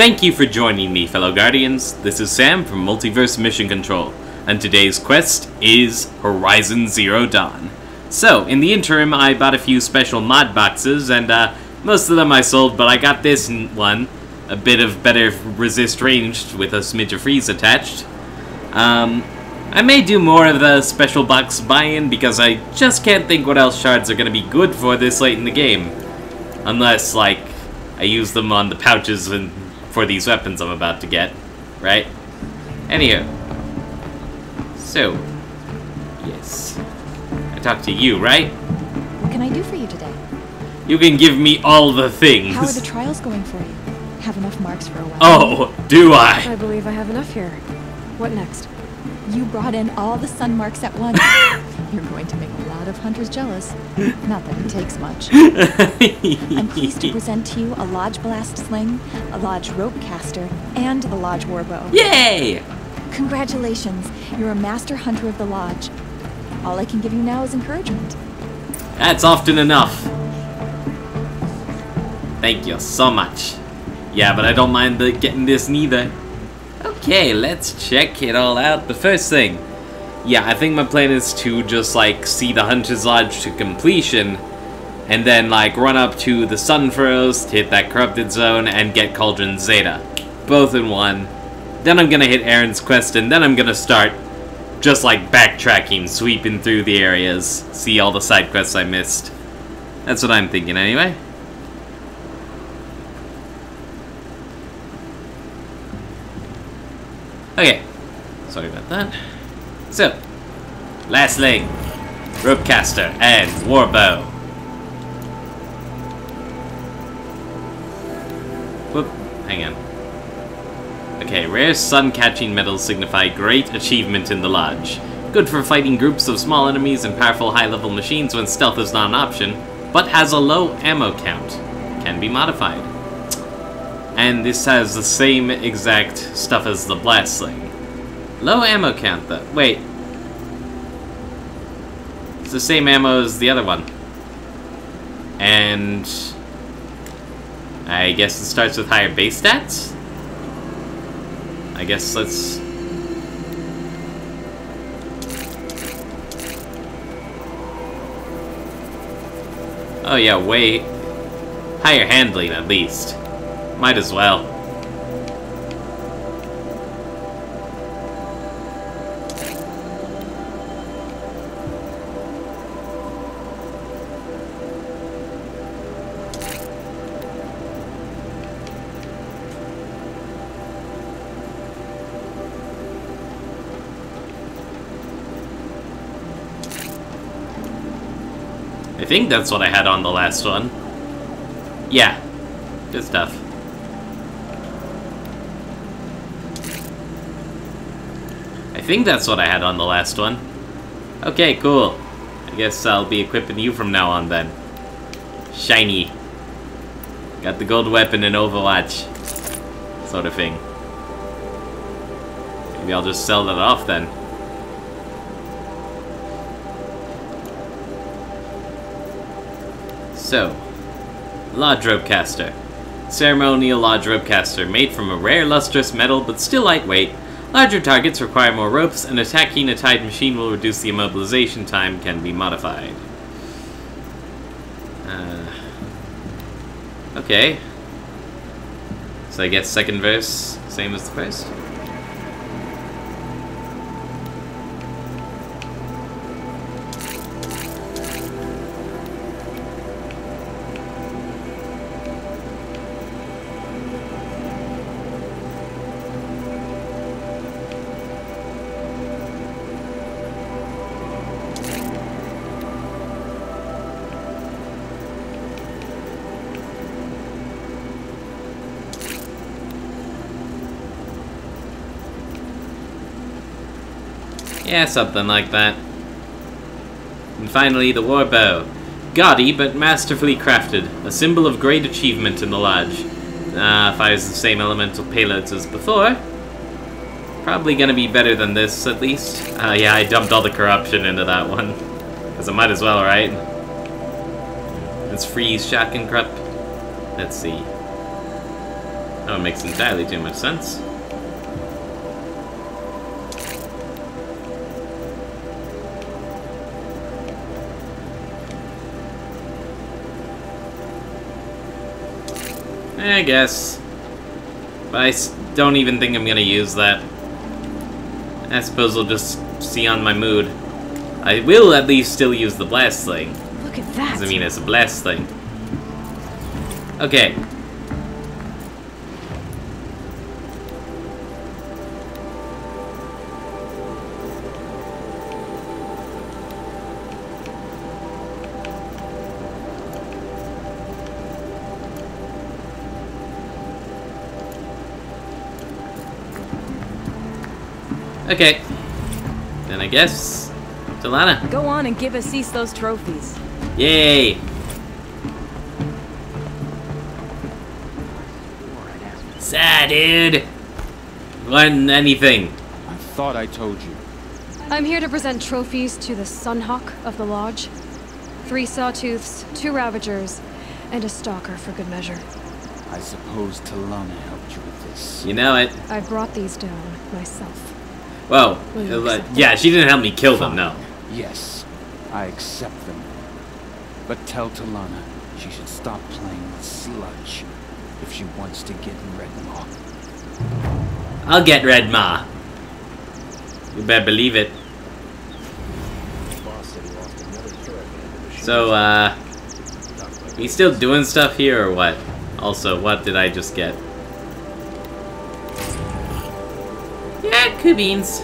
Thank you for joining me, fellow Guardians. This is Sam from Multiverse Mission Control, and today's quest is Horizon Zero Dawn. So, in the interim, I bought a few special mod boxes, and most of them I sold, but I got this one. A bit of better resist ranged with a smidge of freeze attached. I may do more of the special box buy-in because I just can't think what else shards are going to be good for this late in the game. Unless, like, I use them on the pouches and for these weapons I'm about to get, right? Anyhow. So, yes. I talked to you, right? What can I do for you today? You can give me all the things. How are the trials going for you? Have enough marks for a while. Oh, do I? I believe I have enough here. What next? You brought in all the sun marks at once. You're going to make a lot of hunters jealous. Not that it takes much. I'm pleased to present to you a Lodge Blast Sling, a Lodge Rope Caster, and a Lodge Warbow. Yay! Congratulations. You're a master hunter of the Lodge. All I can give you now is encouragement. That's often enough. Thank you so much. Yeah, but I don't mind getting this neither. Okay, let's check it all out. The first thing. Yeah, I think my plan is to just, like, see the Hunter's Lodge to completion. And then, like, run up to the Sunfrost, hit that Corrupted Zone, and get Cauldron Zeta. Both in one. Then I'm gonna hit Erend's quest, and then I'm gonna start just, like, backtracking, sweeping through the areas. See all the side quests I missed. That's what I'm thinking, anyway. Okay, sorry about that. So, last lane, Ropecaster and Warbow. Whoop, hang on. Okay, rare sun-catching medals signify great achievement in the Lodge. Good for fighting groups of small enemies and powerful high-level machines when stealth is not an option, but has a low ammo count. Can be modified. And this has the same exact stuff as the Blast Sling. Low ammo count, though. Wait. It's the same ammo as the other one. And I guess it starts with higher base stats? I guess let's... Oh yeah, way... higher handling, at least. Might as well. I think that's what I had on the last one. Yeah. Good stuff. I think that's what I had on the last one. Okay, cool. I guess I'll be equipping you from now on then. Shiny. Got the gold weapon in Overwatch. Sort of thing. Maybe I'll just sell that off then. So. Lodge Ropecaster. Ceremonial Lodge Ropecaster, made from a rare lustrous metal but still lightweight. Larger targets require more ropes, and attacking a tied machine will reduce the immobilization time, can be modified. Okay. So I guess second verse, same as the first. Yeah, something like that. And finally, the Warbow. Gaudy, but masterfully crafted. A symbol of great achievement in the Lodge. Fires the same elemental payloads as before. Probably gonna be better than this, at least. Yeah, I dumped all the corruption into that one. Because I might as well, right? It's freeze, shock, and corrupt. Let's see. Oh, it makes entirely too much sense. I guess. But I don't even think I'm gonna use that. I suppose I'll just see on my mood. I will at least still use the blast thing. Look at that! I mean, it's a blast thing. Okay. Okay. Then I guess, Talana. Go on and give Ahsis those trophies. Yay! Sad, dude. Learn anything. I thought I told you. I'm here to present trophies to the Sunhawk of the Lodge. 3 Sawtooths, 2 Ravagers, and a Stalker for good measure. I suppose Talana helped you with this. You know it. I brought these down myself. Well, yeah, she didn't help me kill them, no. Yes, I accept them. But tell Talana she should stop playing with sludge if she wants to get Redmaw. I'll get Redmaw. You better believe it. So, we still doing stuff here or what? Also, what did I just get? Beans.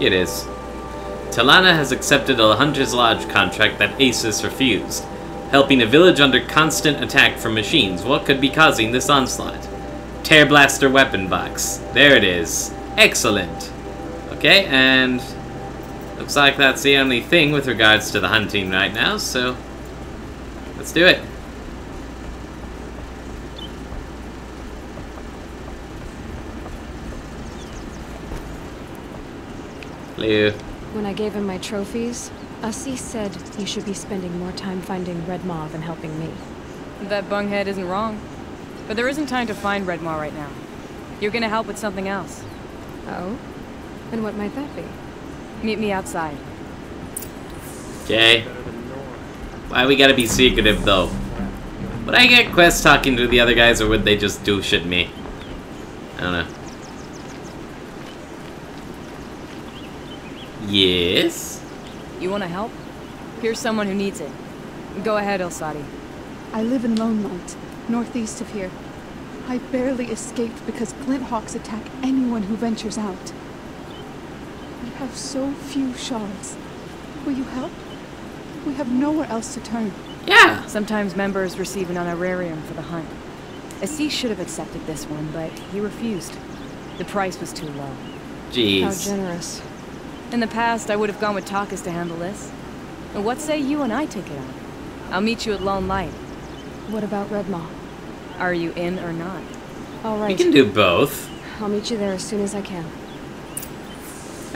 It is. Talana has accepted a Hunter's Lodge contract that Ahsis refused, helping a village under constant attack from machines. What could be causing this onslaught? Tear Blaster weapon box. There it is. Excellent. Okay, and looks like that's the only thing with regards to the hunting right now, so let's do it. Hello. When I gave him my trophies, Ahsis said he should be spending more time finding Redmaw than helping me. That bunghead isn't wrong. But there isn't time to find Redmaw right now. You're gonna help with something else. Oh? And what might that be? Meet me outside. Okay. Why we gotta be secretive, though? Would I get quests talking to the other guys, or would they just douche at me? I don't know. Yes? You wanna help? Here's someone who needs it. Go ahead, El-Sadi. I live in Lone Light, northeast of here. I barely escaped because Glinthawks attack anyone who ventures out. We have so few shards. Will you help? We have nowhere else to turn. Yeah! Sometimes members receive an honorarium for the hunt. Ahsis should have accepted this one, but he refused. The price was too low. Jeez. How generous. In the past, I would have gone with Tarkas to handle this. And what say you and I take it on? I'll meet you at Lone Light. What about Redmaw? Are you in or not? All right. We can do both. I'll meet you there as soon as I can.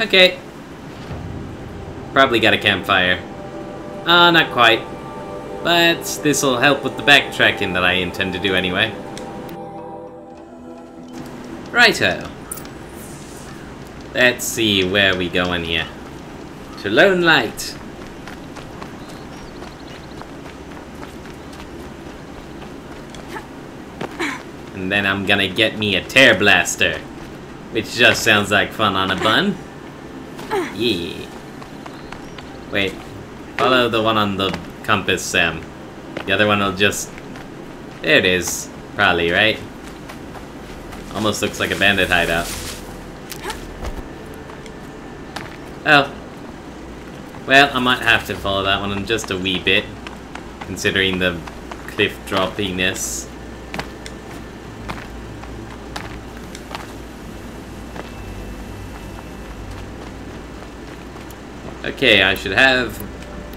Okay. Probably got a campfire. Not quite. But this'll help with the backtracking that I intend to do anyway. Righto. Let's see where we go in here. To Lone Light. And then I'm gonna get me a Tear Blaster, which just sounds like fun on a bun. Yeah. Wait, follow the one on the compass, Sam. The other one will just... There it is. Probably, right? Almost looks like a bandit hideout. Oh. Well, I might have to follow that one in just a wee bit, considering the cliff droppiness. Okay, I should have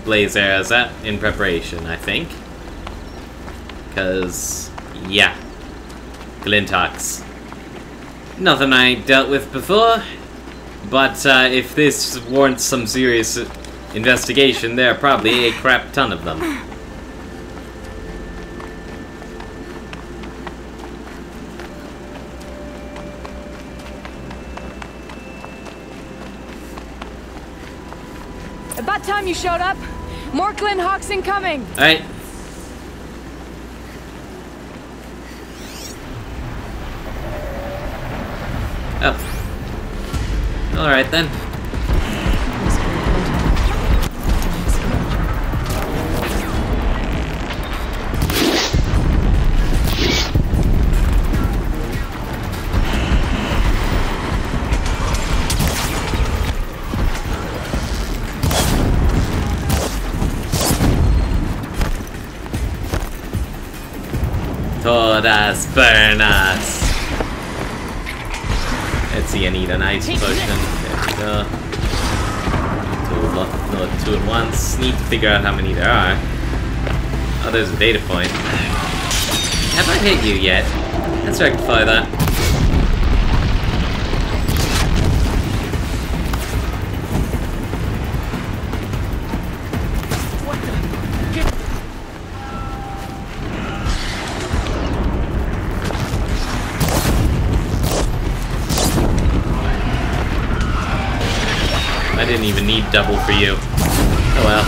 blaze arrows out in preparation, I think. Because, yeah. Glinthawks. Nothing I dealt with before, but if this warrants some serious investigation, there are probably a crap ton of them. About time you showed up. More Glinthawks incoming. All right. Oh. All right then. Todas Pernas. Let's see, I need an ice potion. There we go. No, two at once. Need to figure out how many there are. Oh, there's a data point. Have I hit you yet? Let's rectify that. Even need double for you. Oh well.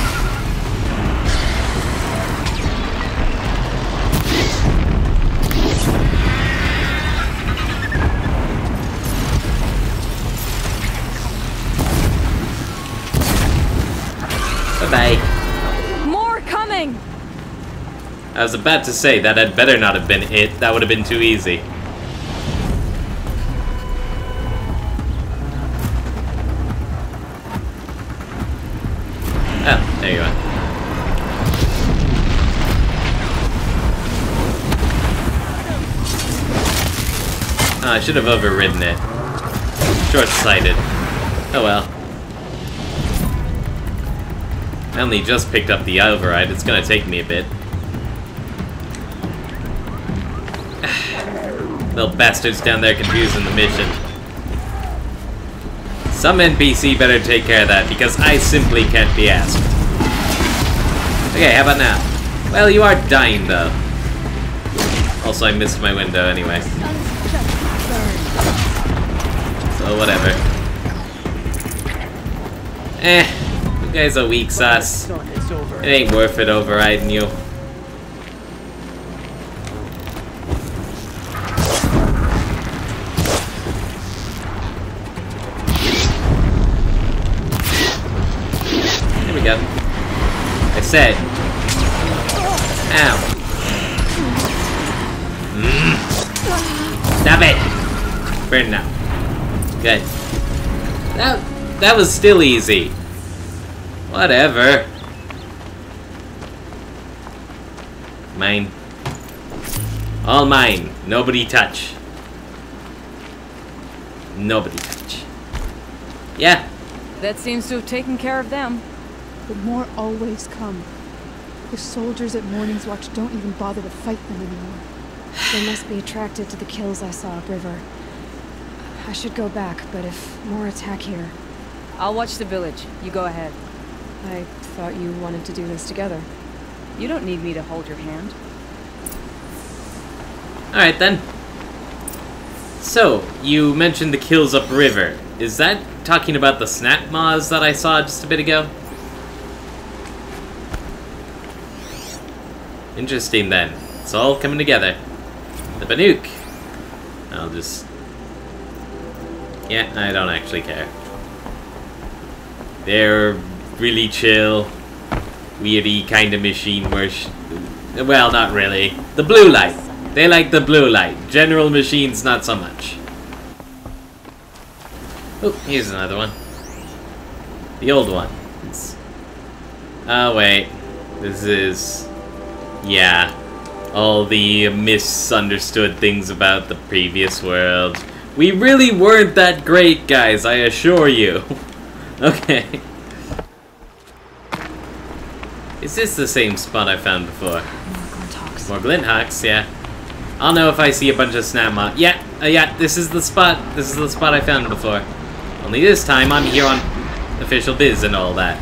Bye-bye. More coming! I was about to say that had better not have been it. That would have been too easy. I should have overridden it. Short-sighted. Oh well. I only just picked up the override. It's gonna take me a bit. Little bastards down there confusing the mission. Some NPC better take care of that, because I simply can't be asked. Okay, how about now? Well, you are dying, though. Also, I missed my window anyway. So whatever. Eh, you guys are weak sauce. It ain't worth it overriding you. There we go. I said. Ow. Stop it! Burn now. Good. That was still easy. Whatever. Mine. All mine. Nobody touch. Nobody touch. Yeah. That seems to have taken care of them. But more always come. The soldiers at Morning's Watch don't even bother to fight them anymore. They must be attracted to the kills I saw upriver. I should go back, but if more attack here... I'll watch the village. You go ahead. I thought you wanted to do this together. You don't need me to hold your hand. Alright then. So, you mentioned the kills upriver. Is that talking about the Snapmaws that I saw just a bit ago? Interesting then. It's all coming together. The Banuk. I'll just... yeah, I don't actually care. They're really chill, weirdy kind of machine worship. Well, not really. The blue light. They like the blue light. General machines, not so much. Oh, here's another one. The old one. It's... oh, wait. This is... yeah. All the misunderstood things about the previous world. We really weren't that great, guys, I assure you. Okay. Is this the same spot I found before? More Glinthawks, yeah. I'll know if I see a bunch of Snapmaws. Yeah, yeah, this is the spot. This is the spot I found before. Only this time I'm here on official biz and all that.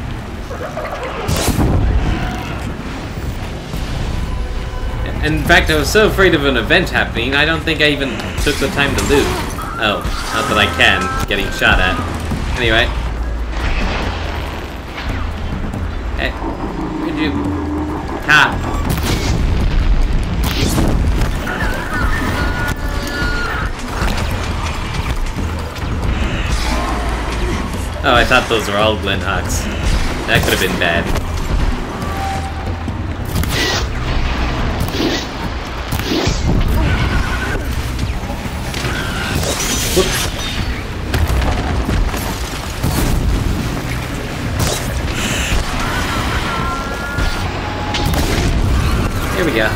In fact, I was so afraid of an event happening, I don't think I even took the time to loot. Oh, not that I can. Getting shot at. Anyway. Hey, where'd you... Ha! Oh, I thought those were all Glinthawks. That could have been bad. Whoops. Here we go.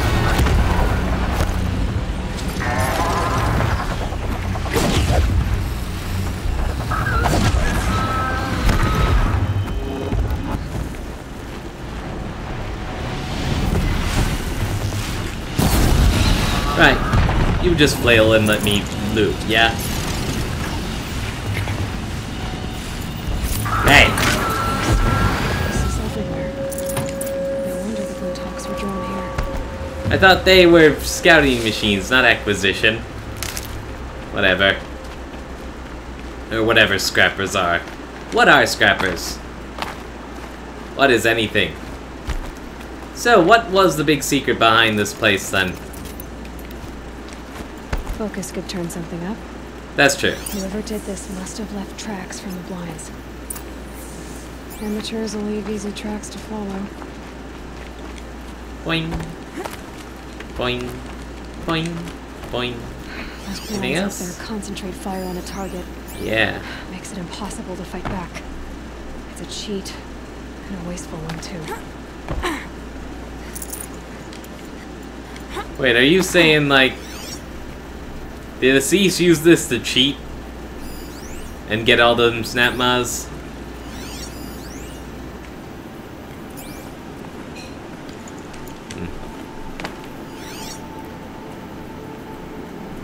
Right, you just flail and let me loot, yeah? Hey! This is everywhere. No wonder the Glinthawks were drawn here. I thought they were scouting machines, not acquisition. Whatever. Or whatever Scrappers are. What are Scrappers? What is anything? So, what was the big secret behind this place, then? Focus could turn something up. That's true. Whoever did this must have left tracks from the blinds. Amateurs will leave easy tracks to follow. Boing. Boing. Boing. Boing. Those anything else? Up there concentrate fire on a target. Yeah. Makes it impossible to fight back. It's a cheat. And a wasteful one, too. Wait, are you saying, like... did Ahsis use this to cheat? And get all them Snapmaws? Hmm.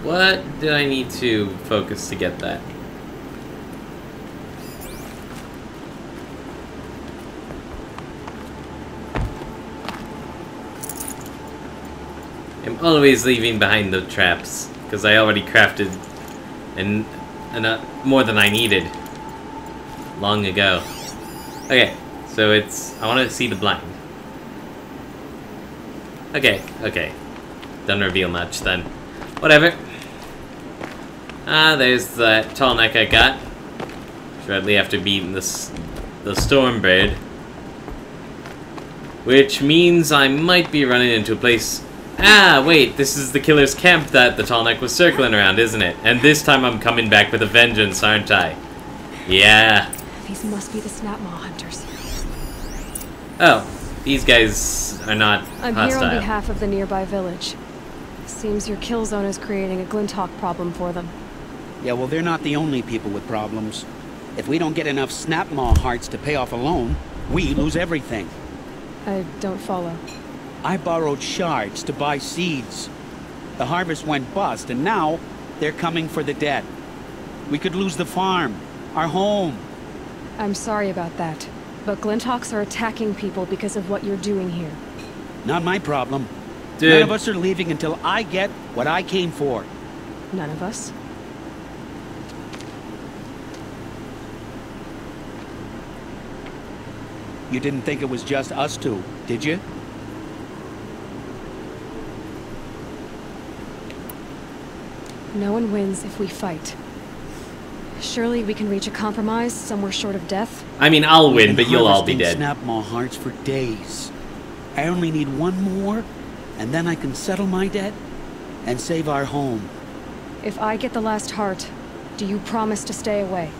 What did I need to focus to get that? I'm always leaving behind the traps. Because I already crafted more than I needed long ago. Okay, so it's... I want to see the blind. Okay, okay. Doesn't reveal much then. Whatever. Ah, there's that Tallneck I got. Shortly after beating the Stormbird. Which means I might be running into a place... ah, wait, this is the killer's camp that the Tallneck was circling around, isn't it? And this time I'm coming back with a vengeance, aren't I? Yeah. These must be the Snapmaw hunters. Oh, these guys are not hostile. I'm here on behalf of the nearby village. Seems your kill zone is creating a Glinthawk problem for them. Yeah, well, they're not the only people with problems. If we don't get enough Snapmaw hearts to pay off a loan, we lose everything. I don't follow. I borrowed shards to buy seeds. The harvest went bust, and now they're coming for the debt. We could lose the farm, our home. I'm sorry about that, but Glinthawks are attacking people because of what you're doing here. Not my problem. Dude. None of us are leaving until I get what I came for. None of us? You didn't think it was just us two, did you? No one wins if we fight. Surely we can reach a compromise somewhere short of death. I mean, I'll win, but you'll all be dead. Snapmaw hearts for days. I only need one more, and then I can settle my debt and save our home. If I get the last heart, do you promise to stay away?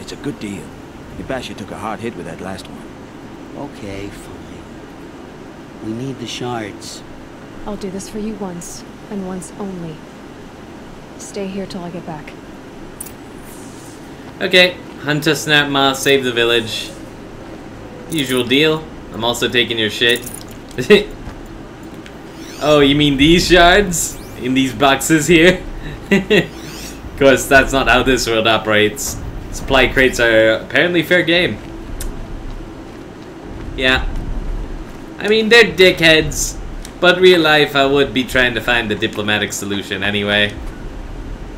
It's a good deal. Ibasha took a hard hit with that last one. Okay, fine. We need the shards. I'll do this for you once, and once only. Stay here till I get back. Okay, hunt a Snapmaw, save the village. Usual deal. I'm also taking your shit. Oh, you mean these shards? in these boxes here. Because that's not how this world operates. Supply crates are apparently fair game. Yeah. I mean, they're dickheads. But real life, I would be trying to find a diplomatic solution anyway.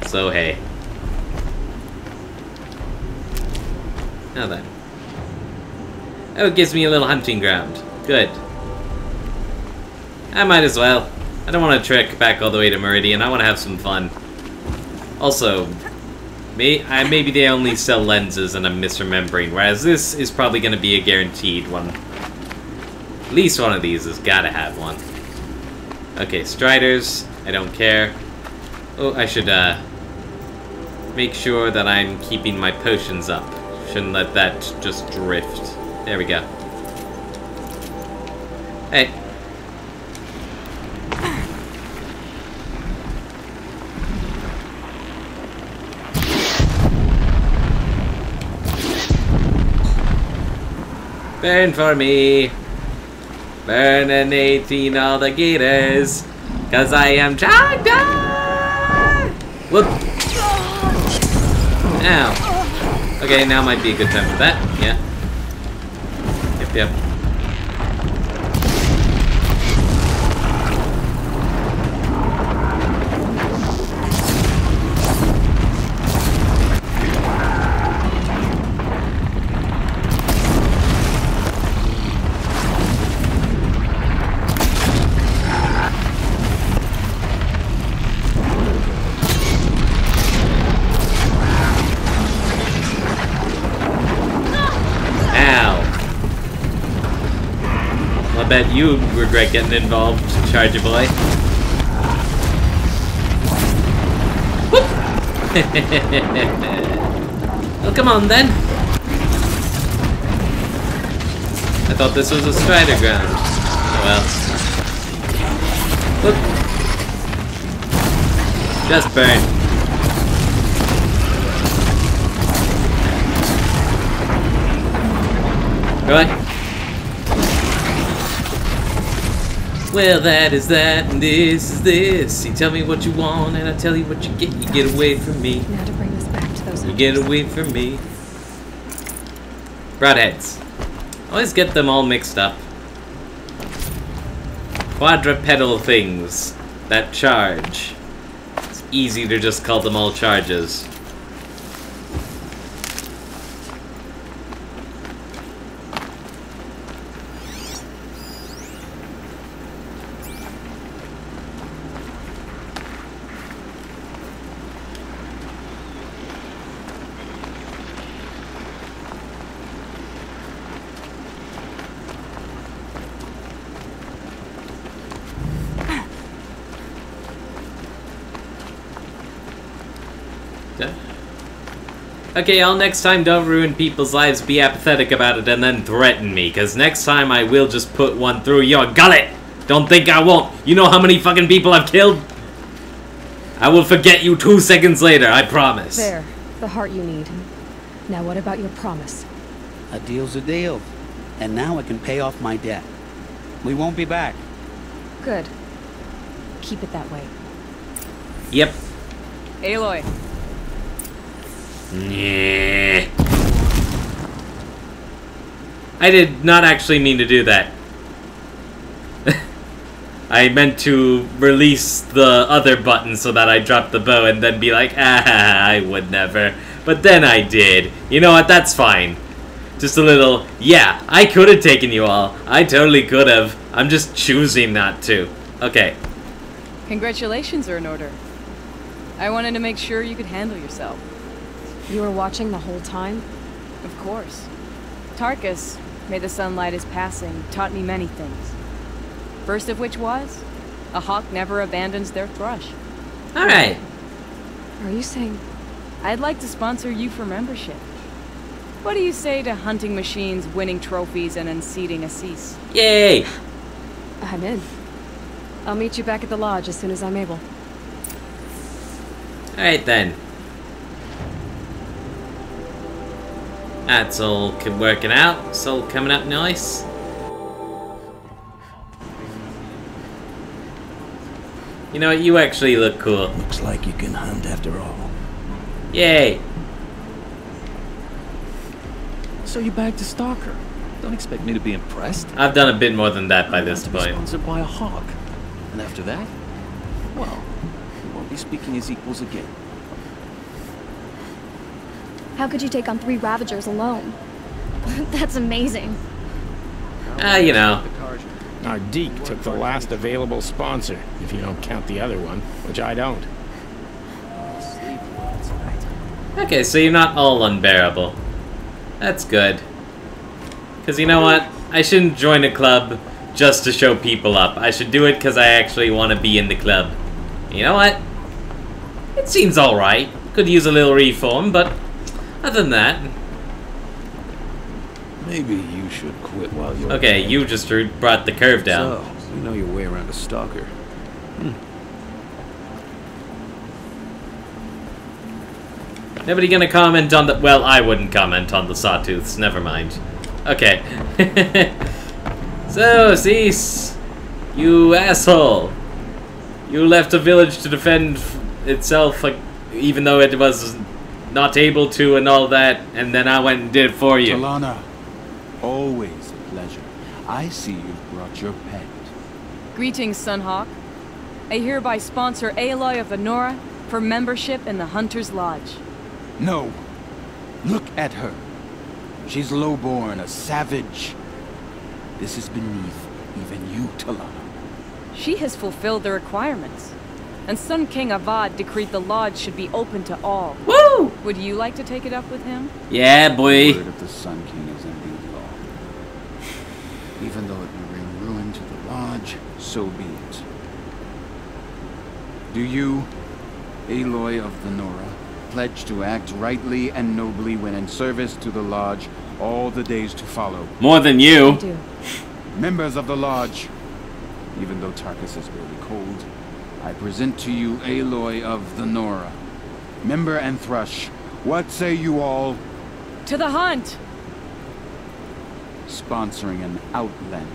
So, hey. Now then. Oh, it gives me a little hunting ground. Good. I might as well. I don't want to trek back all the way to Meridian. I want to have some fun. Also, maybe they only sell lenses and I'm misremembering, whereas this is probably going to be a guaranteed one. At least one of these has got to have one. Okay, Striders, I don't care. Oh, I should make sure that I'm keeping my potions up. Shouldn't let that just drift. There we go. Hey. Burn for me. Burn and 18 all the gators, 'cause I am Charger! Whoop! Ow. Okay, now might be a good time for that, yeah. Yep. I bet you regret getting involved, Charger boy. Whoop! Well, come on then. I thought this was a Strider ground. Oh well. Whoop! Just burn. Go on. Well, that is that, and this is this. You tell me what you want, and I tell you what you get. You get away from me. Now to bring this back to those. You get away from me. Broadheads. Always get them all mixed up. Quadrupedal things that charge. It's easy to just call them all charges. Okay, y'all, next time don't ruin people's lives, be apathetic about it, and then threaten me, because next time I will just put one through your gullet! Don't think I won't! You know how many fucking people I've killed? I will forget you 2 seconds later, I promise. There, the heart you need. Now what about your promise? A deal's a deal, and now I can pay off my debt. We won't be back. Good. Keep it that way. Yep. Aloy. Yeah. I did not actually mean to do that. I meant to release the other button so that I dropped the bow and then be like, ah, I would never. But then I did. You know what? That's fine. Just a little, yeah, I could have taken you all. I totally could have. I'm just choosing not to. Okay. Congratulations are in order. I wanted to make sure you could handle yourself. You were watching the whole time? Of course. Tarkas, may the sunlight is passing, taught me many things. First of which was, a hawk never abandons their thrush. Alright. Are you saying... I'd like to sponsor you for membership. What do you say to hunting machines, winning trophies, and unseating Ahsis? Yay! I'm in. I'll meet you back at the lodge as soon as I'm able. Alright then. That's all working out. It's all coming up nice. You know what? You actually look cool. Looks like you can hunt after all. Yay! So you bagged a stalker. Don't expect me to be impressed. I've done a bit more than that by this point. Sponsored by a hawk. And after that, well, we won't be speaking as equals again. How could you take on 3 Ravagers alone? That's amazing. You know. Our Deke took the last available sponsor, if you don't count the other one, which I don't. Okay, so you're not all unbearable. That's good. Because you know what? I shouldn't join a club just to show people up. I should do it because I actually want to be in the club. You know what? It seems alright. Could use a little reform, but other than that... Maybe you should quit while you're... Okay, you just brought the curve down. So, you know your way around a stalker. Nobody gonna comment on the... Well, I wouldn't comment on the Sawtooths. Never mind. Okay. So, Cease, you asshole. You left a village to defend itself, like, even though it was not able to and all that, and then I went and did it for you. Talana. Always a pleasure. I see you've brought your pet. Greetings, Sunhawk. I hereby sponsor Aloy of Nora for membership in the Hunter's Lodge. No. Look at her. She's lowborn, a savage. This is beneath even you, Talana. She has fulfilled the requirements. And Sun King Avad decreed the lodge should be open to all. Woo! Would you like to take it up with him? Yeah, boy. The word of the Sun King is indeed law. Even though it will bring ruin to the lodge, so be it. Do you, Aloy of the Nora, pledge to act rightly and nobly when in service to the lodge all the days to follow? More than you. I do. Members of the lodge, even though Tarkas is really cold, I present to you Aloy of the Nora. Member and Thrush, what say you all? To the hunt! Sponsoring an outlander.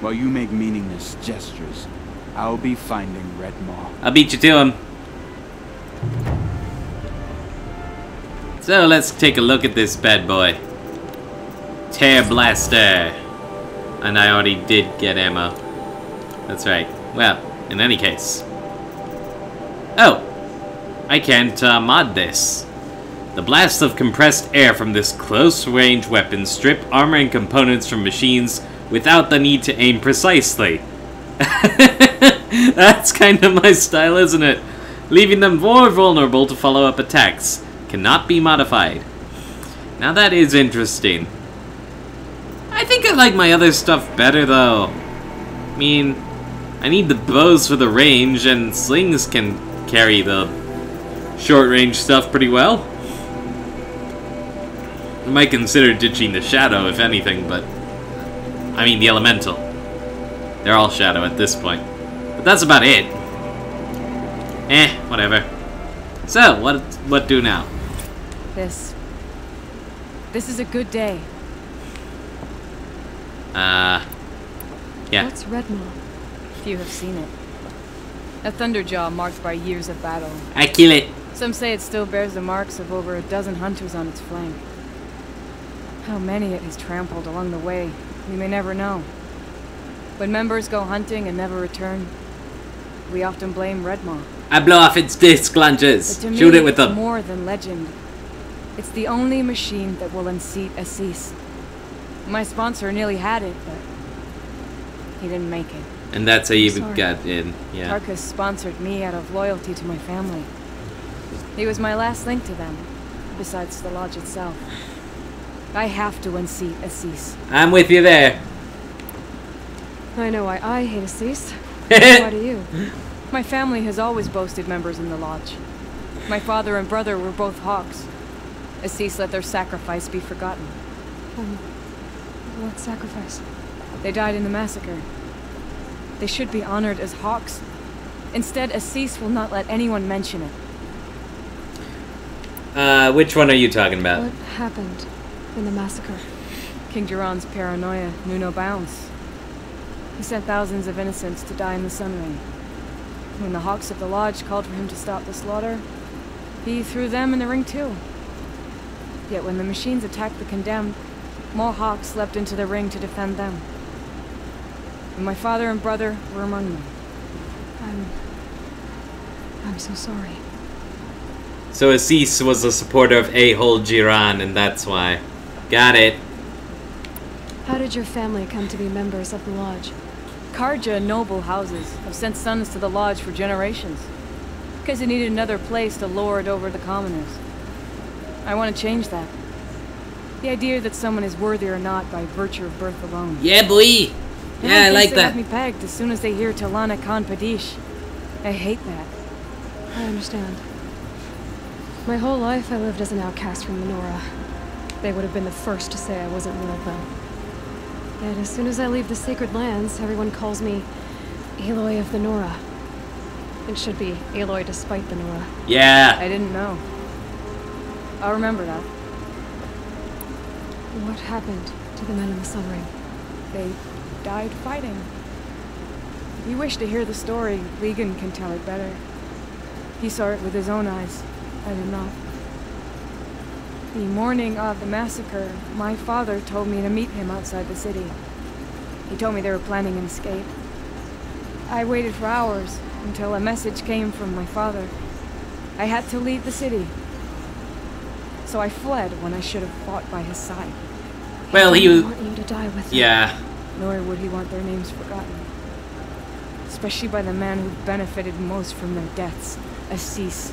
While you make meaningless gestures, I'll be finding Redmaw. I'll beat you to him. So let's take a look at this bad boy. Tear Blaster. And I already did get ammo. That's right. Well, in any case. Oh! I can't mod this. The blast of compressed air from this close-range weapon strip armor and components from machines without the need to aim precisely. That's kind of my style, isn't it? Leaving them more vulnerable to follow-up attacks. Cannot be modified. Now that is interesting. I think I like my other stuff better, though. I mean... I need the bows for the range, and slings can carry the short-range stuff pretty well. I might consider ditching the shadow, if anything, but... I mean, the elemental. They're all shadow at this point. But that's about it. Eh, whatever. So, what do now? This is a good day. Yeah. What's Redmaw? Few have seen it. A Thunderjaw marked by years of battle. I kill it. Some say it still bears the marks of over 12 hunters on its flank. How many it has trampled along the way, we may never know. When members go hunting and never return, we often blame Redmaw. I blow off its disc launchers. Shoot it with them. More than legend. It's the only machine that will unseat Ahsis. My sponsor nearly had it, but he didn't make it. And that's how you got in, yeah. Tarkas sponsored me out of loyalty to my family. He was my last link to them, besides the lodge itself. I have to unseat Ahsis. I'm with you there. I know why I hate Ahsis. Why do you? My family has always boasted members in the lodge. My father and brother were both hawks. Ahsis let their sacrifice be forgotten. What sacrifice? They died in the massacre. They should be honored as hawks. Instead, Ahsis will not let anyone mention it. Which one are you talking about? What happened in the massacre? King Duran's paranoia knew no bounds. He sent thousands of innocents to die in the Sun Ring. When the Hawks of the Lodge called for him to stop the slaughter, he threw them in the ring too. Yet when the machines attacked the condemned, more Hawks leapt into the ring to defend them. And my father and brother were among them. I'm so sorry. So Ahsis was a supporter of A-Hole Jiran, and that's why. Got it. How did your family come to be members of the Lodge? Karja noble houses have sent sons to the Lodge for generations. Because they needed another place to lord over the commoners. I want to change that. The idea that someone is worthy or not by virtue of birth alone. Yeah, boy! Yeah, I like that. They have me pegged as soon as they hear Talana Khan Padish. I hate that. I understand. My whole life I lived as an outcast from Nora. They would have been the first to say I wasn't one of them. Yet as soon as I leave the sacred lands, everyone calls me Aloy of the Nora. It should be Aloy despite the Nora. Yeah. I didn't know. I'll remember that. What happened to the men in the Sun Ring? They died fighting. If you wish to hear the story, Legan can tell it better. He saw it with his own eyes. I did not. The morning of the massacre, my father told me to meet him outside the city. He told me they were planning an escape. I waited for hours until a message came from my father. I had to leave the city. So I fled when I should have fought by his side. Well, he didn't want you to die with him. Yeah. Nor would he want their names forgotten. Especially by the man who benefited most from their deaths, Ahsis.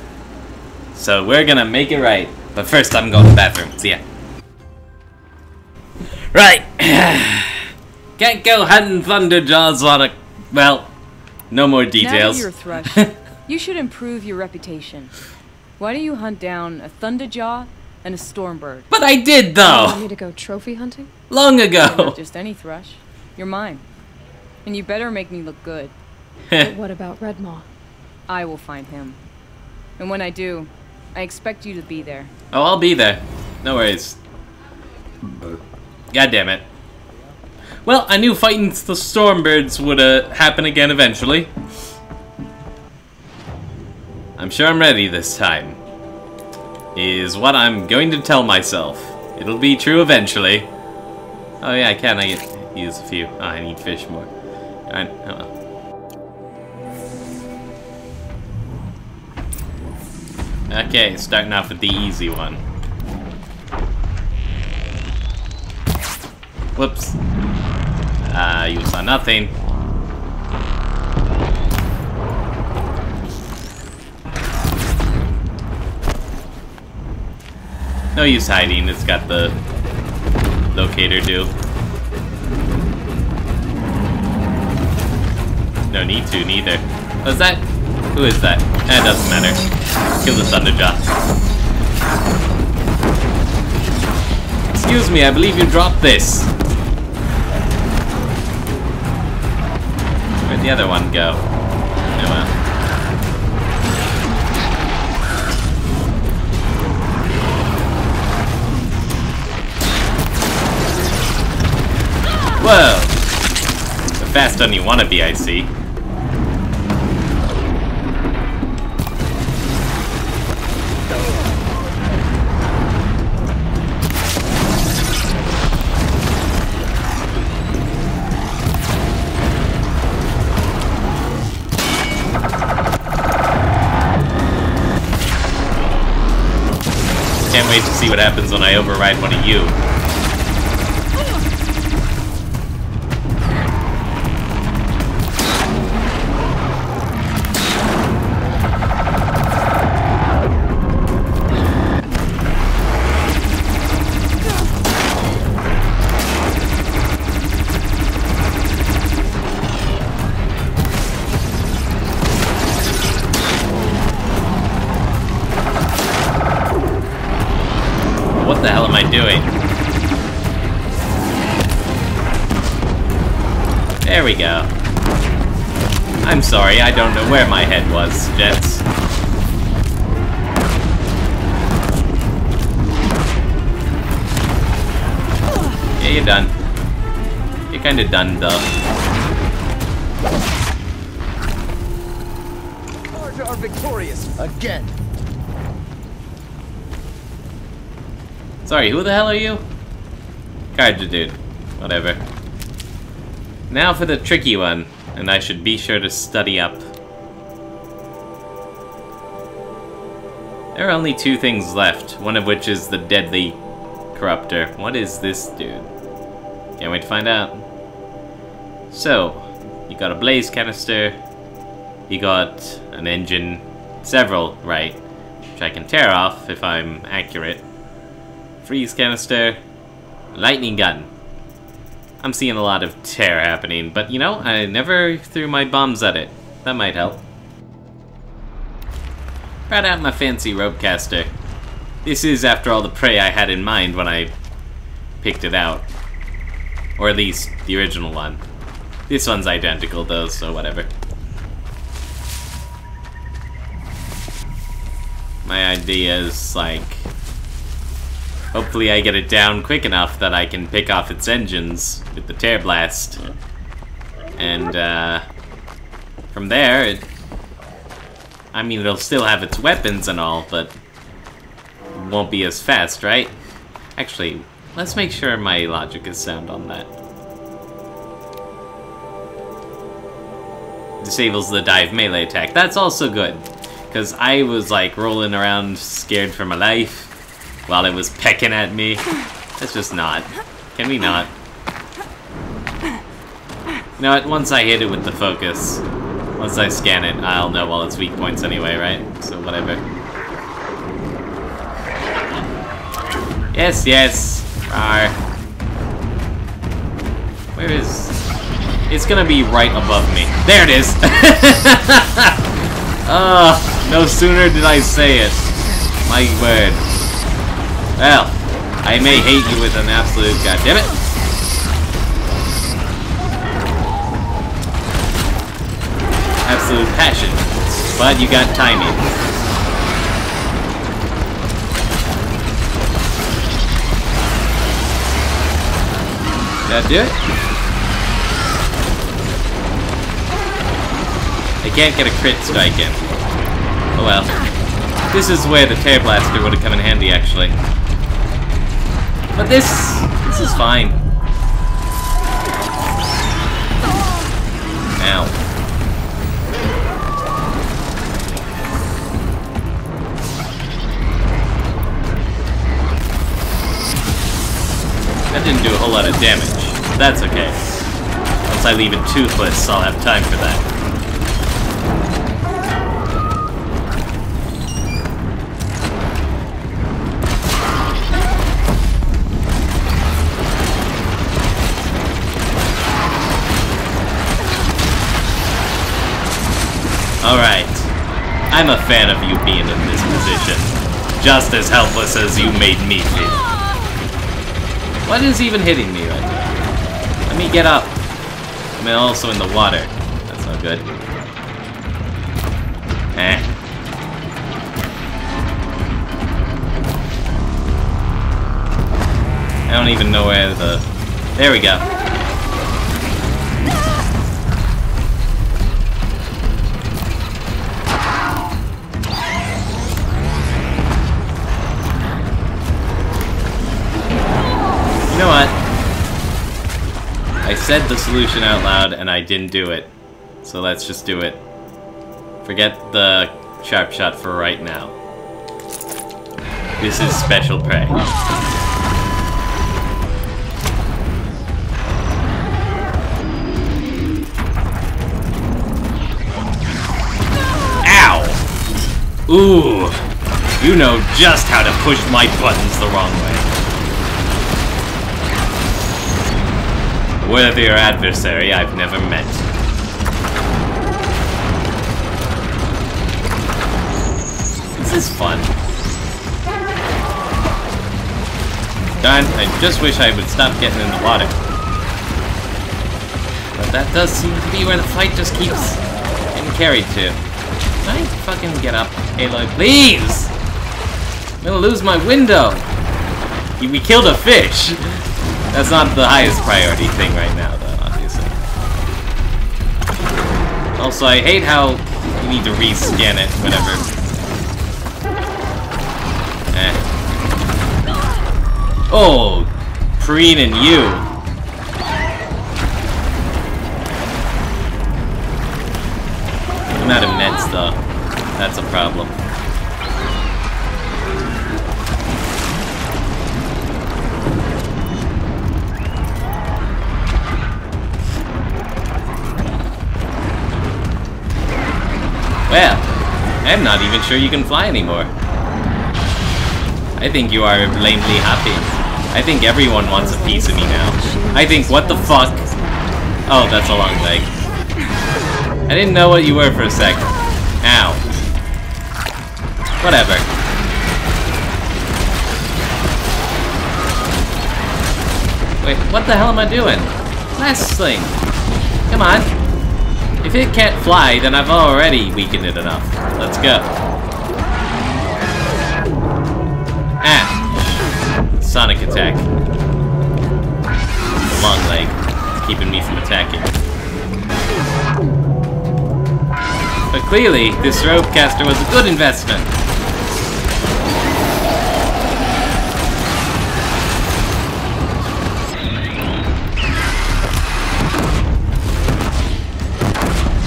So we're gonna make it right. But first I'm going to the bathroom, so yeah. Right. Can't go hunting Thunderjaws on a... Well, no more details. Now that you're Thrush, you should improve your reputation. Why don't you hunt down a Thunderjaw and a Stormbird? But I did, though! You want me to go trophy hunting? Long ago! You're not just any Thrush. You're mine. And you better make me look good. But what about Redmaw? I will find him. And when I do, I expect you to be there. Oh, I'll be there. No worries. God damn it. Well, I knew fighting the Stormbirds would happen again eventually. I'm sure I'm ready this time. Is what I'm going to tell myself. It'll be true eventually. Oh yeah, I use a few. Oh, I need fish more. Alright, oh well. Okay, starting off with the easy one. Whoops. You saw nothing. No use hiding, it's got the locator do. No need to, neither. What's that? Who is that? That doesn't matter. Kill the Thunderjaw. Excuse me, I believe you dropped this. Where'd the other one go? Oh well. Whoa! The fast one you wanna be, I see. Wait to see what happens when I override one of you. Doing. There we go. I'm sorry, I don't know where my head was, Jets. Yeah, you're done. You're kinda done, though. Karja are victorious again. Sorry, who the hell are you? Karja, dude. Whatever. Now for the tricky one, and I should be sure to study up. There are only two things left, one of which is the deadly Corruptor. What is this dude? Can't wait to find out. So, you got a blaze canister, you got an engine, several, right, which I can tear off if I'm accurate. Freeze canister, lightning gun. I'm seeing a lot of tear happening, but you know, I never threw my bombs at it. That might help. Brought out my fancy ropecaster. This is, after all, the prey I had in mind when I picked it out. Or at least, the original one. This one's identical, though, so whatever. My idea is, like, hopefully I get it down quick enough that I can pick off its engines with the Tear Blast. And, from there, I mean, it'll still have its weapons and all, but it won't be as fast, right? Actually, let's make sure my logic is sound on that. Disables the dive melee attack. That's also good, because I was, like, rolling around scared for my life while it was pecking at me. That's just not. Can we not? You know what? Once I hit it with the focus, once I scan it, I'll know all its weak points anyway, right? So whatever. Yes, yes! Rawr. Where is... It's gonna be right above me. There it is! No sooner did I say it. My word. Well, I may hate you with an absolute goddammit. Absolute passion. But you got timing. Did that do it? I can't get a crit strike in. Oh well. This is where the Tear Blaster would have come in handy, actually. But this is fine. Now. That didn't do a whole lot of damage. But that's okay. Once I leave it toothless, I'll have time for that. Alright, I'm a fan of you being in this position. Just as helpless as you made me feel. What is even hitting me right now? Let me get up. I'm also in the water. That's not good. Eh. I don't even know where the... There we go. You know what? I said the solution out loud and I didn't do it. So let's just do it. Forget the sharp shot for right now. This is special prey. Ow! Ooh! You know just how to push my buttons the wrong way. Worthier adversary I've never met. This is fun. Darn, I just wish I would stop getting in the water. But that does seem to be where the fight just keeps getting carried to. Can I fucking get up, Aloy? Please! I'm gonna lose my window! We killed a fish! That's not the highest priority thing right now, though, obviously. Also, I hate how you need to rescan it, whatever. Eh. Oh! Preen and you! I'm out of meds, though. That's a problem. Well, I'm not even sure you can fly anymore. I think you are lamely happy. I think everyone wants a piece of me now. I think, what the fuck? Oh, that's a long leg. I didn't know what you were for a sec. Ow. Whatever. Wait, what the hell am I doing? Last thing. Come on. If it can't fly, then I've already weakened it enough. Let's go. Ah! Sonic attack. Long leg. It's keeping me from attacking. But clearly, this ropecaster was a good investment.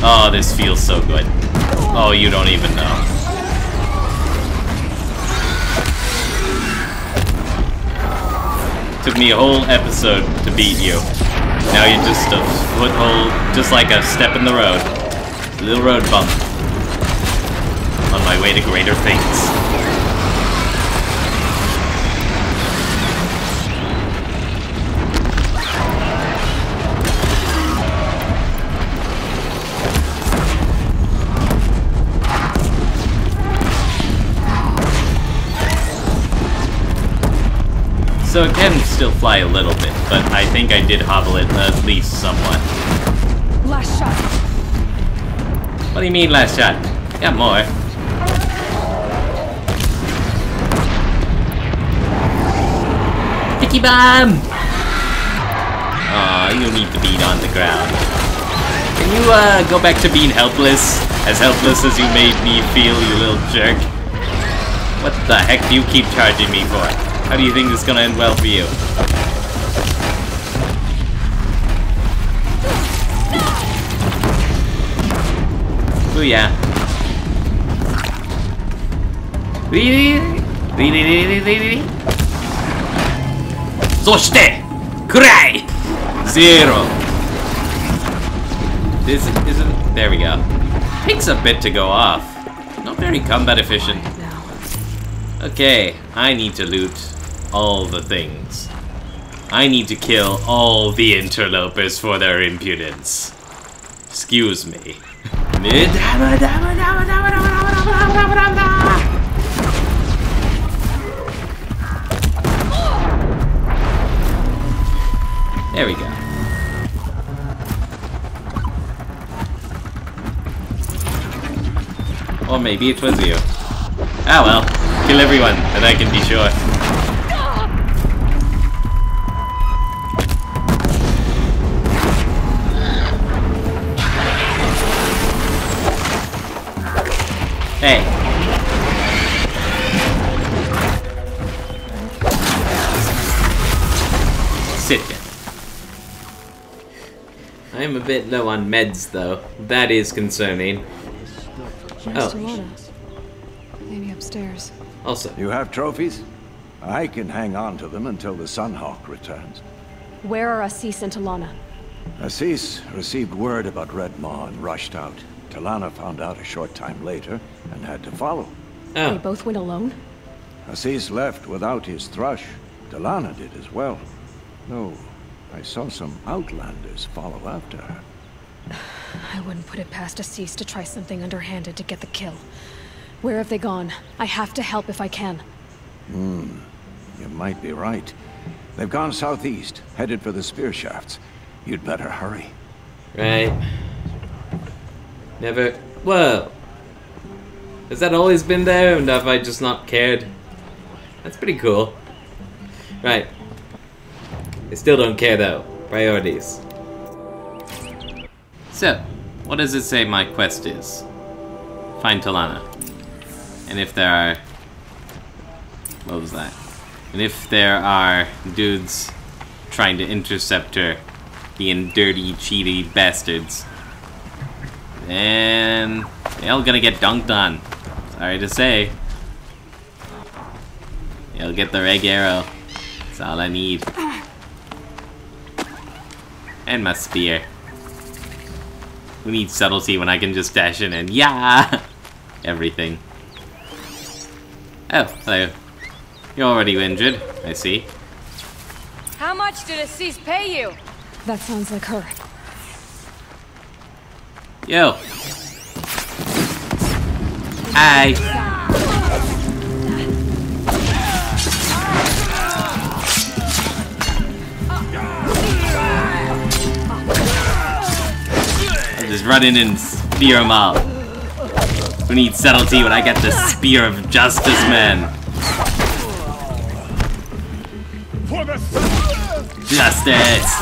Oh, this feels so good. Oh, you don't even know. Took me a whole episode to beat you. Now you're just a foothold, just like a step in the road. A little road bump. On my way to greater things. So it can still fly a little bit, but I think I did hobble it at least somewhat. Last shot. What do you mean last shot? Got more. Picky bomb! Aw, you need to beat on the ground. Can you go back to being helpless as you made me feel, you little jerk? What the heck do you keep charging me for? How do you think this is gonna end well for you? Ooh, yeah. Soshite! Kurai! Zero! This isn't. There we go. Takes a bit to go off. Not very combat efficient. Okay, I need to loot all the things. I need to kill all the interlopers for their impudence. Excuse me. There we go. Or maybe it was you. Ah well, kill everyone, and I can be sure. Hey. Sit down. I'm a bit low on meds, though. That is concerning. Oh. Maybe upstairs. Also. You have trophies? I can hang on to them until the Sunhawk returns. Where are Ahsis and Talana? Ahsis received word about Redmaw and rushed out. Talana found out a short time later, and had to follow. Oh. They both went alone? Ahsis left without his thrush. Talana did as well. No, I saw some outlanders follow after her. I wouldn't put it past Ahsis to try something underhanded to get the kill. Where have they gone? I have to help if I can. Hmm, you might be right. They've gone southeast, headed for the Spear Shafts. You'd better hurry. Right. Never. Whoa! Has that always been there, and have I just not cared? That's pretty cool. Right. I still don't care though. Priorities. So, What does it say my quest is? Find Talana. And if there are... What was that? And if there are dudes trying to intercept her, being dirty, cheaty bastards, then they're all gonna get dunked on. Sorry to say. You'll get the reg arrow. That's all I need. And my spear. We need subtlety when I can just dash in and yeah, everything. Oh, hello. You're already injured, I see. How much did Ahsis pay you? That sounds like her. Yo. Hi. I'm just running and spear them all. We need subtlety when I get the spear of justice, man. Justice.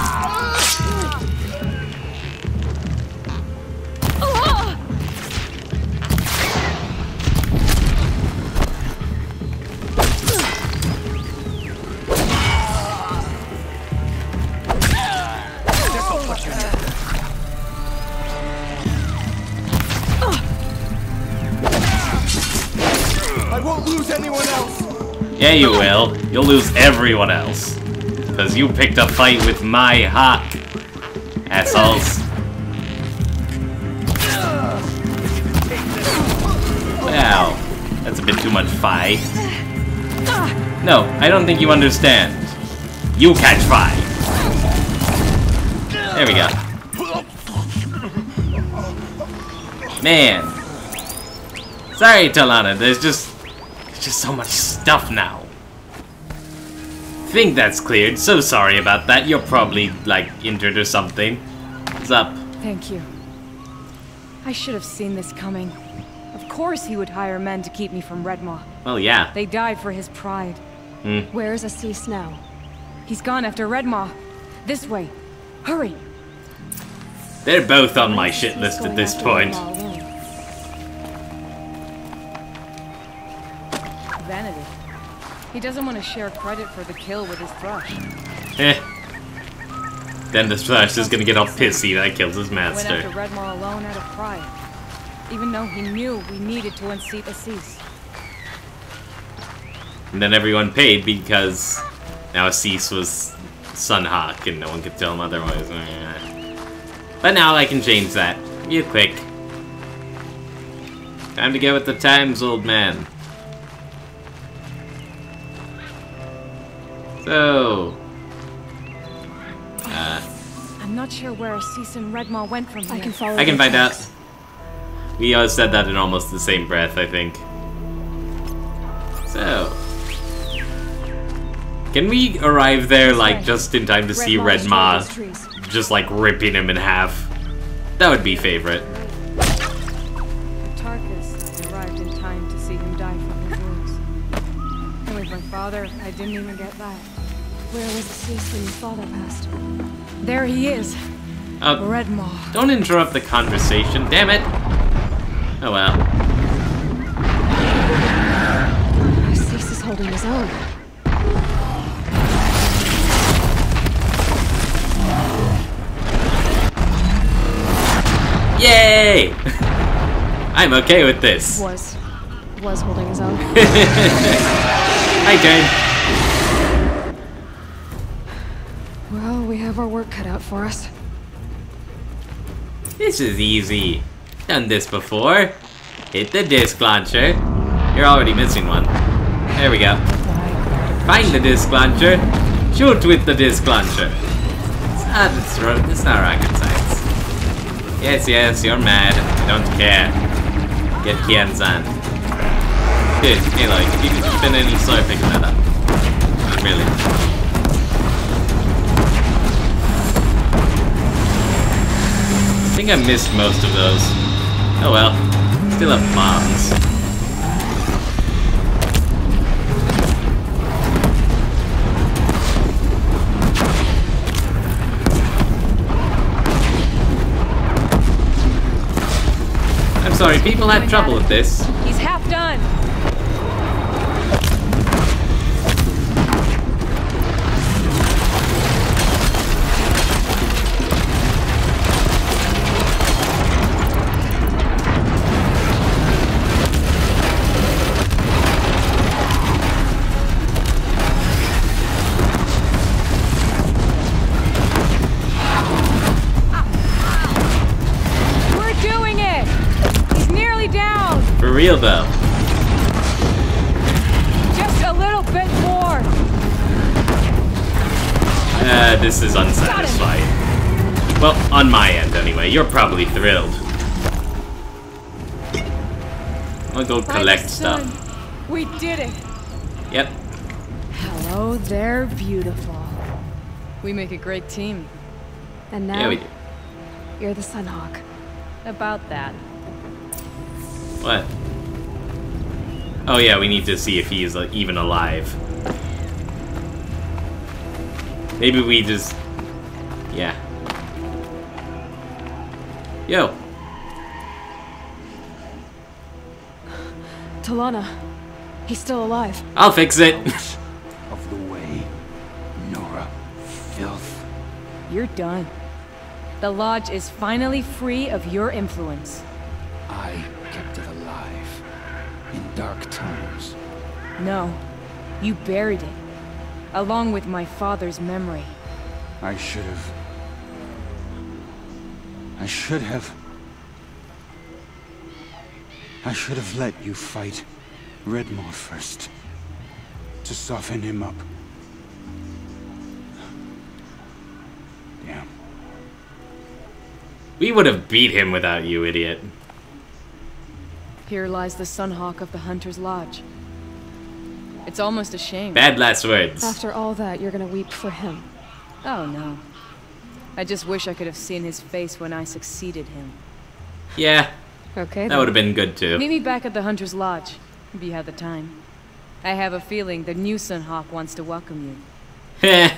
Yeah, you will. You'll lose everyone else. Because you picked a fight with my hawk. Assholes. Ow. That's a bit too much fi. No, I don't think you understand. You catch fi. There we go. Man. Sorry, Talana. There's just so much stuff now. Think that's cleared. So sorry about that. You're probably like injured or something. What's up? Thank you. I should have seen this coming. Of course he would hire men to keep me from Redmaw. Well, yeah. They died for his pride. Where's Ahsis now? He's gone after Redmaw. This way. Hurry. They're both on my shit list at this point. Vanity. He doesn't want to share credit for the kill with his thrush. Eh. Then the thrush is gonna get all pissy that kills his master. Went after Redmaw alone out of pride, even though he knew we needed to unseat Ahsis. And then everyone paid because now Ahsis was Sunhawk and no one could tell him otherwise. But now I can change that. Real quick. Time to get with the times, old man. So... I'm not sure where Ahsis and Redmaw went from here. I can find out. We all said that in almost the same breath, I think. So... Can we arrive there, like, just in time to see Redmaw just, like, ripping him in half? That would be favorite. The Tarkas arrived in time to see him die from his wounds. And with my father, I didn't even get that. Where was Ahsis when your father passed? There he is. Redmaw. Don't interrupt the conversation, damn it! Oh well. Ahsis is holding his own. Yay! I'm okay with this. Was holding his own. Hi, Jane. Well, we have our work cut out for us. This is easy. Done this before. Hit the disc launcher. You're already missing one. There we go. Find the disc launcher. Shoot with the disc launcher. It's not rocket science. Yes, you're mad. I don't care. Get Kianzan. Dude, Aloy, if you could spend any slow picking that up. Really. I think I missed most of those. Oh well. Still have bombs. We'll have trouble with this. He's half done. Real though. Just a little bit more. This is unsatisfying. Well, on my end anyway. You're probably thrilled. I'll go collect stuff. We did it. Yep. Hello there, beautiful. We make a great team. And now yeah, we do. You're the Sunhawk. About that. What? Oh yeah, we need to see if he's even alive. Maybe we just... yeah. Yo! Talana, he's still alive. I'll fix it! Out of the way, Nora. Filth. You're done. The Lodge is finally free of your influence. I kept it alive. In dark times. No. You buried it. Along with my father's memory. I should have let you fight Redmaw first. To soften him up. Damn. We would have beat him without you, idiot. Here lies the Sunhawk of the Hunter's Lodge. It's almost a shame. Bad last words. After all that, you're gonna weep for him. Oh no. I just wish I could have seen his face when I succeeded him. Yeah. Okay. That would have been good too. Meet me back at the Hunter's Lodge, if you have the time. I have a feeling the new Sunhawk wants to welcome you. Heh.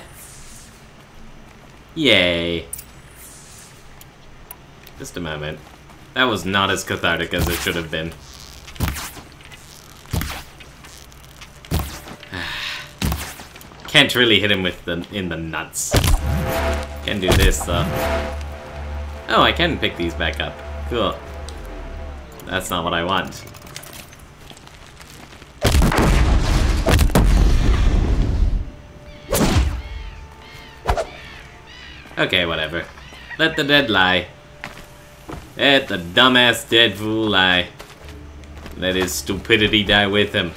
Yay. Just a moment. That was not as cathartic as it should have been. Can't really hit him with in the nuts. Can do this though. Oh, I can pick these back up. Cool. That's not what I want. Okay, whatever. Let the dead lie. Let the dumbass dead fool lie. Let his stupidity die with him.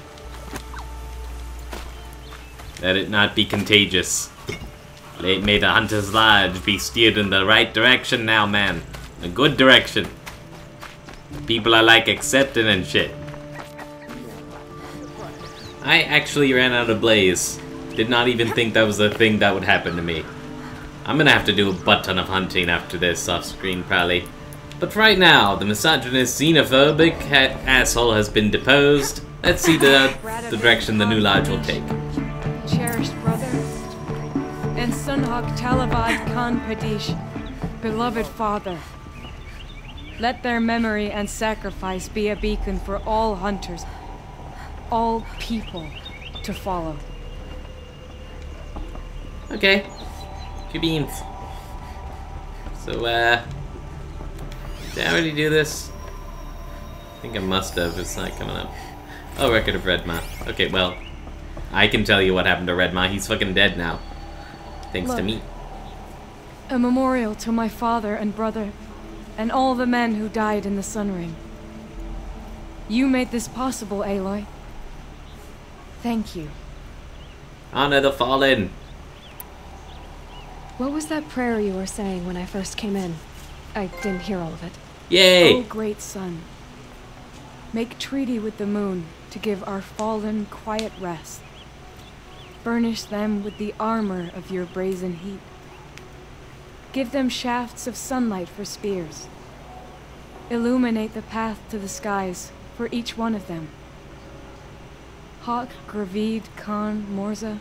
Let it not be contagious. May the Hunter's Lodge be steered in the right direction now, man. A good direction. People are like accepting and shit. I actually ran out of blaze. Did not even think that was a thing that would happen to me. I'm gonna have to do a butt ton of hunting after this off screen, probably. But for right now, the misogynist, xenophobic asshole has been deposed. Let's see the direction the new lodge will take. Cherished brother, and Sunhawk Talavad Khan Padish, beloved father. Let their memory and sacrifice be a beacon for all hunters, all people to follow. Okay. Two beans. So, did I already do this? I think I must have. It's not coming up. Oh, record of Redmaw. Okay, well, I can tell you what happened to Redmaw. He's fucking dead now. Thanks to me. A memorial to my father and brother, and all the men who died in the Sun Ring. You made this possible, Aloy. Thank you. Honor the fallen. What was that prayer you were saying when I first came in? I didn't hear all of it. Yay! Oh, great sun, make treaty with the moon to give our fallen quiet rest. Furnish them with the armor of your brazen heat. Give them shafts of sunlight for spears. Illuminate the path to the skies for each one of them. Hawk Gravid Khan Morza,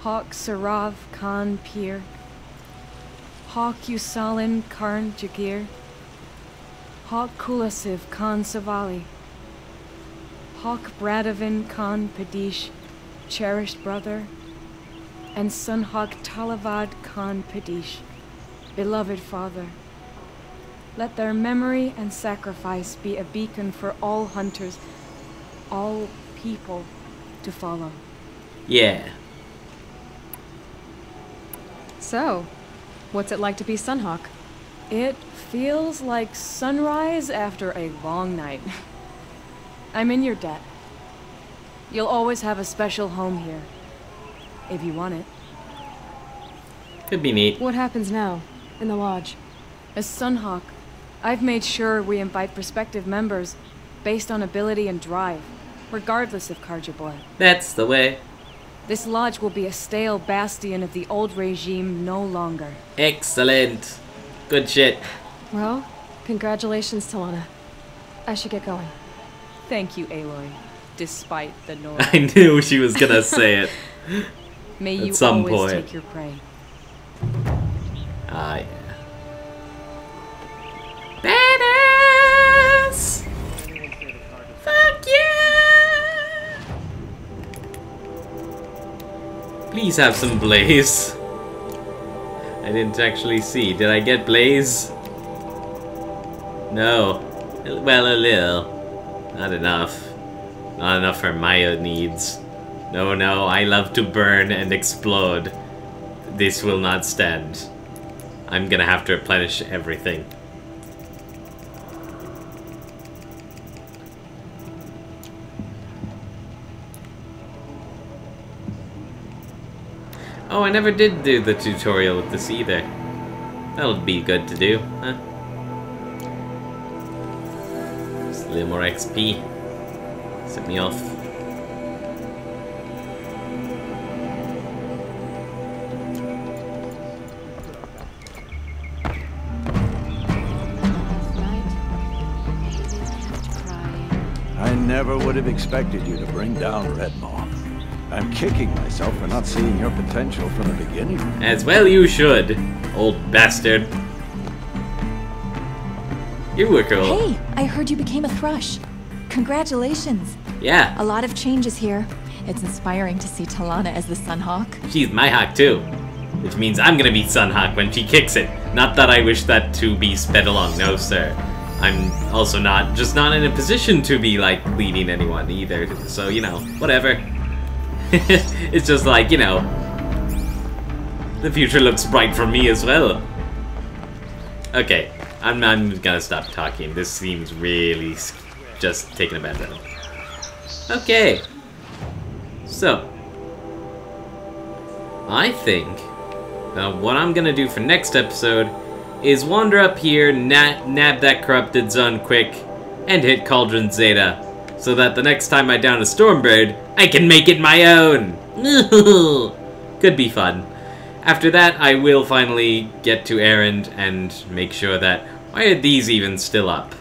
Hawk Sarav Khan Peer, Hawk Yusalin Karn Jagir, Hawk Kulasiv Khan Savali. Hawk Bradavan Khan Padish, cherished brother. And Sun Hawk Talavad Khan Padish, beloved father. Let their memory and sacrifice be a beacon for all hunters, all people to follow. Yeah. So, what's it like to be Sunhawk? It feels like sunrise after a long night. I'm in your debt. You'll always have a special home here. If you want it. Could be neat. What happens now, in the lodge? As Sunhawk, I've made sure we invite prospective members based on ability and drive, regardless of Karja Boy. That's the way. This lodge will be a stale bastion of the old regime no longer. Excellent. Good shit. Well, congratulations, Talana. I should get going. Thank you, Aloy. Despite the noise. I knew she was gonna say it. May you always take your prey. Ah, yeah. Badass! Fuck yeah! Please have some blaze. I didn't actually see. Did I get blaze? No. Well, a little. Not enough. Not enough for my needs. No, no, I love to burn and explode. This will not stand. I'm gonna have to replenish everything. Oh, I never did do the tutorial with this either. That'll be good to do, huh? Just a little more XP. Set me off. I never would have expected you to bring down Redmaw. I'm kicking myself for not seeing your potential from the beginning. As well you should, old bastard. You were cool. Hey, I heard you became a thrush. Congratulations. Yeah. A lot of changes here. It's inspiring to see Talana as the Sunhawk. She's my hawk too. Which means I'm gonna be Sunhawk when she kicks it. Not that I wish that to be sped along, no sir. I'm also not, just not in a position to be like leading anyone either. So, you know, whatever. It's just like, you know, the future looks bright for me as well. Okay, I'm gonna stop talking. This seems really just taking a bad turn. Okay. So, I think what I'm gonna do for next episode is wander up here, nab that corrupted zone quick, and hit Cauldron Zeta. So that the next time I down a Stormbird, I can make it my own! Could be fun. After that, I will finally get to Erend and make sure that... Why are these even still up?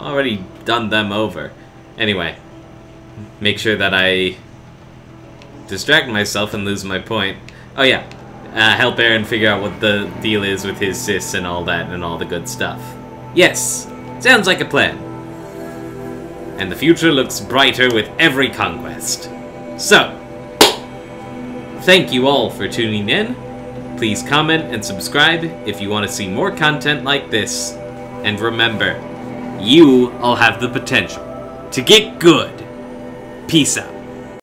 Already done them over. Anyway. Make sure that I... distract myself and lose my point. Oh yeah. Help Erend figure out what the deal is with his sis and all that and all the good stuff. Yes! Sounds like a plan. And the future looks brighter with every conquest. So, thank you all for tuning in. Please comment and subscribe if you want to see more content like this. And remember, you all have the potential to get good. Peace out.